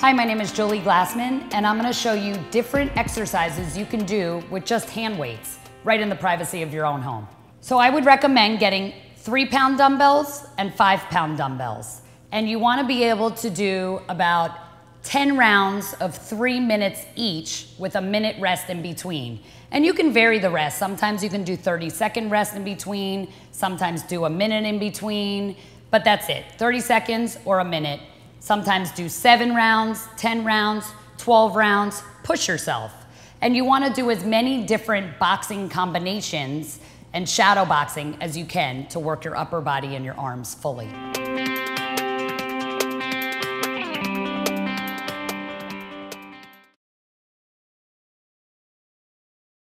Hi, my name is Jolie Glassman, and I'm gonna show you different exercises you can do with just hand weights, right in the privacy of your own home. So I would recommend getting 3-pound dumbbells and 5-pound dumbbells. And you wanna be able to do about 10 rounds of 3 minutes each with a minute rest in between. And you can vary the rest. Sometimes you can do 30-second rest in between, sometimes do a minute in between, but that's it, 30 seconds or a minute. Sometimes do 7 rounds, 10 rounds, 12 rounds, push yourself. And you wanna do as many different boxing combinations and shadow boxing as you can to work your upper body and your arms fully.